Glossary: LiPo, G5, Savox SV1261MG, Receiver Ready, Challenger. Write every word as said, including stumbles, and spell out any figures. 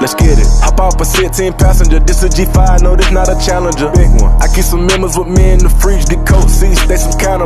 let's get it. Hop off a sixteen passenger, this a G five, no this not a Challenger. Big one. I keep some members with me in the fridge, the coat seats, they some kind of